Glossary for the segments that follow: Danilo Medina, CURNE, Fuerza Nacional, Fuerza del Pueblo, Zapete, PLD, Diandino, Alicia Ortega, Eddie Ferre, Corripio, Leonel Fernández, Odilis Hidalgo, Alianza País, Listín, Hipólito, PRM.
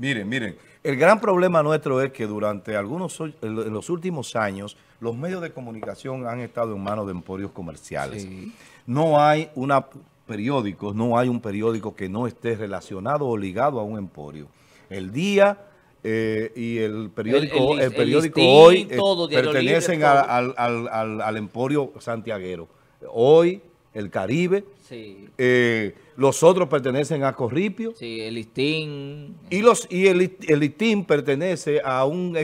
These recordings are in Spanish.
Miren, miren, el gran problema nuestro es que durante en los últimos años, los medios de comunicación han estado en manos de emporios comerciales. Sí. No hay un periódico que no esté relacionado o ligado a un emporio. El Día y el periódico Hoy pertenecen al emporio santiaguero. Hoy, el Caribe, sí. Los otros pertenecen a Corripio. Sí, el Listín. Y el Listín pertenece a un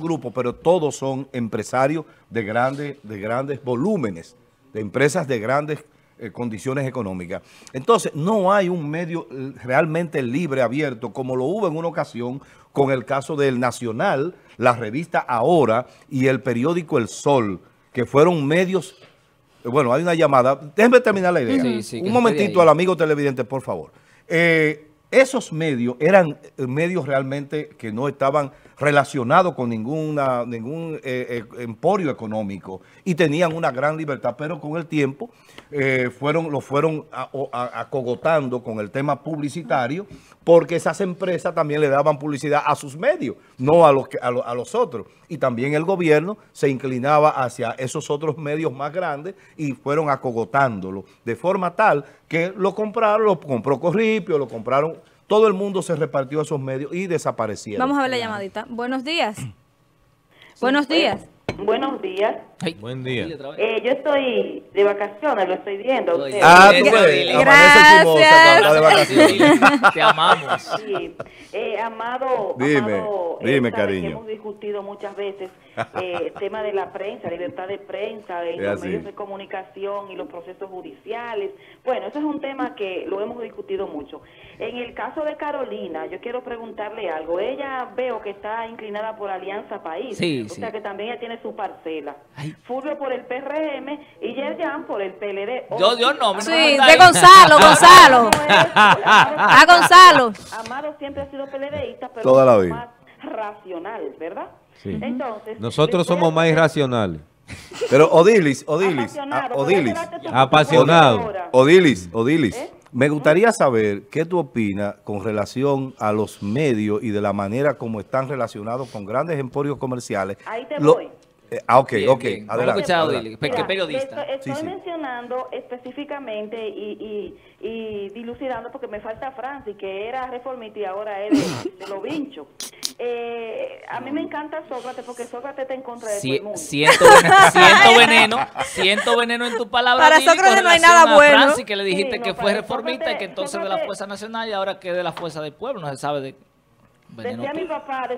grupo, pero todos son empresarios de grandes volúmenes, de empresas de grandes condiciones económicas. Entonces, no hay un medio realmente libre, abierto, como lo hubo en una ocasión con el caso del Nacional, la revista Ahora y el periódico El Sol, que fueron medios. Bueno, hay una llamada. Déjenme terminar la idea. Sí, sí, un momentito al amigo televidente, por favor. Esos medios eran medios realmente que no estaban relacionados con ningún emporio económico y tenían una gran libertad, pero con el tiempo lo fueron acogotando con el tema publicitario, porque esas empresas también le daban publicidad a sus medios, no a los otros. Y también el gobierno se inclinaba hacia esos otros medios más grandes y fueron acogotándolo de forma tal que lo compró Corripio, lo compraron. Todo el mundo se repartió a esos medios y desaparecieron. Vamos a ver la llamadita. Buenos días. Sí. Buenos días. Buenos días. Ay. Buen día. Yo estoy de vacaciones, lo estoy viendo. Tú ves. Gracias. Chimosa, te amamos. Sí. Amado, dime cariño. Hemos discutido muchas veces el tema de la prensa, libertad de prensa, los medios de comunicación y los procesos judiciales. Bueno, eso es un tema que lo hemos discutido mucho. En el caso de Carolina, yo quiero preguntarle algo. Ella veo que está inclinada por Alianza País. Sí, o sea que también ella tiene su parcela. Fulvio por el PRM y Yerjan por el PLD. Yo no. Sí, de Gonzalo. A Gonzalo. Amado siempre ha sido PLDista, pero toda la vida. Más racional, ¿verdad? Sí. Entonces, nosotros somos más irracionales. Pero Odilis, me gustaría saber qué tú opinas con relación a los medios y de la manera como están relacionados con grandes emporios comerciales. Ahí te voy. Bien. Adelante. Estoy mencionando específicamente y dilucidando, porque me falta Francis, que era reformista y ahora es de lo vincho. A mí me encanta Sócrates, porque Sócrates está en contra de todo el mundo. Siento veneno en tu palabra. Para Sócrates no hay nada bueno. Francis, que le dijiste que fue reformista, Sócrates, y que entonces Sócrates, de la Fuerza Nacional, y ahora que es de la Fuerza del Pueblo, no se sabe de... Decía mi papá,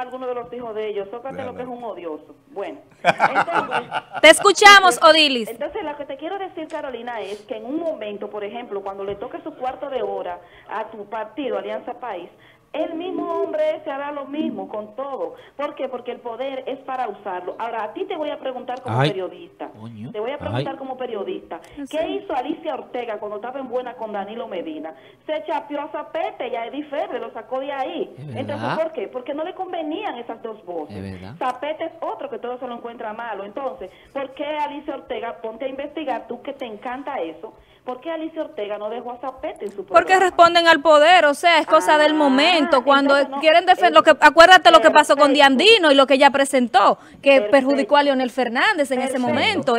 alguno de los hijos de ellos, Sócrates lo que es un odioso. Bueno, entonces, te escuchamos, Odilis. Entonces, lo que te quiero decir, Carolina, es que en un momento, por ejemplo, cuando le toque su cuarto de hora a tu partido, Alianza País, el mismo hombre se hará lo mismo con todo. ¿Por qué? Porque el poder es para usarlo. Ahora, a ti te voy a preguntar como periodista. Coño. Te voy a preguntar como periodista. ¿Qué hizo Alicia Ortega cuando estaba en buena con Danilo Medina? Se chapeó a Zapete y a Eddie Ferre, lo sacó de ahí. Entonces, ¿por qué? Porque no le convenían esas dos voces. Zapete es otro que todo se lo encuentra malo. Entonces, ¿por qué Alicia Ortega? Ponte a investigar, tú que te encanta eso. ¿Por qué Alicia Ortega no dejó a Zapete en su programa? Porque responden al poder, o sea, es cosa del momento. Cuando quieren defender, acuérdate lo que pasó con Diandino y lo que ella presentó, que perjudicó a Leonel Fernández en ese momento.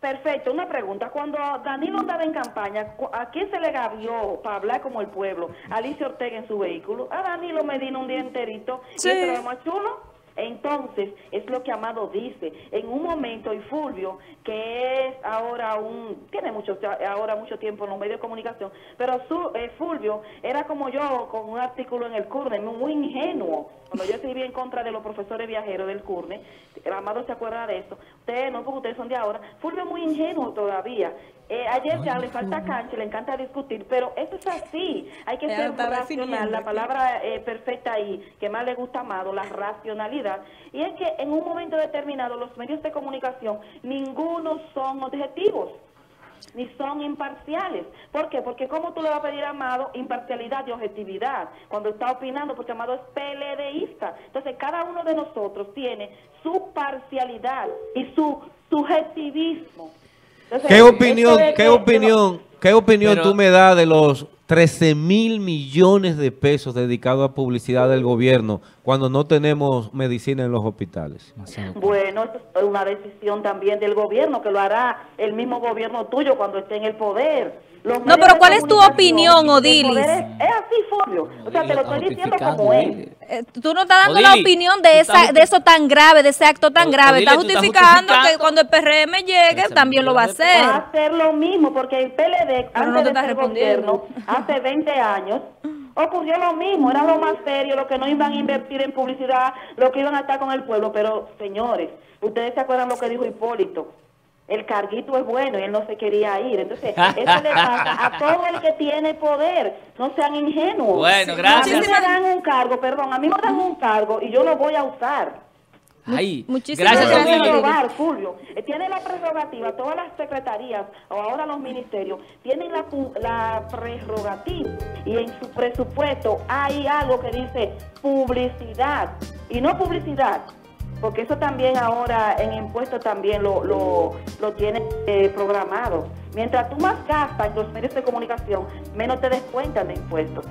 Perfecto, una pregunta. Cuando Danilo andaba en campaña, ¿a quién se le gavió para hablar como el pueblo? Alicia Ortega en su vehículo. A Danilo Medina un día enterito. Sí. ¿Y el programa chulo? Entonces, es lo que Amado dice. En un momento, y Fulvio, que es ahora tiene ahora mucho tiempo en los medios de comunicación, pero Fulvio era como yo con un artículo en el CURNE, muy ingenuo. Cuando yo escribí en contra de los profesores viajeros del CURNE, Amado se acuerda de eso. Ustedes no, porque ustedes son de ahora. Fulvio muy ingenuo todavía. Ayer ya le falta cancha, le encanta discutir, pero eso es así. Hay que ser racional, la palabra perfecta ahí, que más le gusta a Amado, la racionalidad. Y es que en un momento determinado los medios de comunicación, ninguno son objetivos, ni son imparciales. ¿Por qué? Porque ¿cómo tú le vas a pedir a Amado imparcialidad y objetividad cuando está opinando? Porque Amado es PLDista. Entonces cada uno de nosotros tiene su parcialidad y su subjetivismo. Entonces, ¿qué opinión tú me das de los 13.000 millones de pesos dedicados a publicidad del gobierno cuando no tenemos medicina en los hospitales. Bueno, es una decisión también del gobierno, que lo hará el mismo gobierno tuyo cuando esté en el poder. No, pero ¿cuál es tu opinión, Odilis? Es así, Fulvio. O sea, te lo estoy diciendo como es. Tú no estás dando la opinión de eso tan grave, de ese acto tan grave. Estás justificando que cuando el PRM llegue también lo va a hacer. Va a hacer lo mismo, porque el PLD, antes de este gobierno, hace 20 años, ocurrió lo mismo. Era lo más serio, lo que no iban a invertir en publicidad, lo que iban a estar con el pueblo. Pero, señores, ustedes se acuerdan lo que dijo Hipólito. El carguito es bueno y él no se quería ir. Entonces, eso le pasa a todo el que tiene poder. No sean ingenuos. Bueno, gracias. A mí me dan un cargo, perdón, a mí me dan un cargo y yo lo voy a usar. Ay, muchísimas gracias. Fulvio, tiene la prerrogativa, todas las secretarías o ahora los ministerios tienen la prerrogativa, y en su presupuesto hay algo que dice publicidad y no publicidad. Porque eso también ahora en impuestos también lo tienen programado. Mientras tú más gastas en los medios de comunicación, menos te descuentan de impuestos.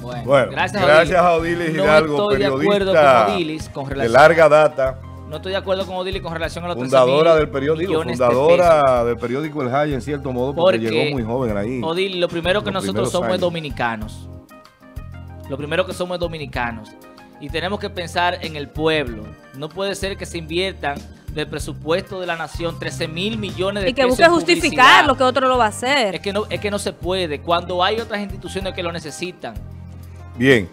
Bueno, gracias a Odilis Hidalgo, no periodista de larga data. No estoy de acuerdo con Odilis con relación a los 13 millones de pesos. Fundadora del periódico El Jaya, en cierto modo, porque llegó muy joven ahí. Odilis, lo primero que nosotros somos es dominicanos. Lo primero que somos es dominicanos. Y tenemos que pensar en el pueblo. No puede ser que se inviertan del presupuesto de la nación 13.000 millones de pesos. Y que busque justificar lo que otro lo va a hacer. Es que no se puede, cuando hay otras instituciones que lo necesitan. Bien.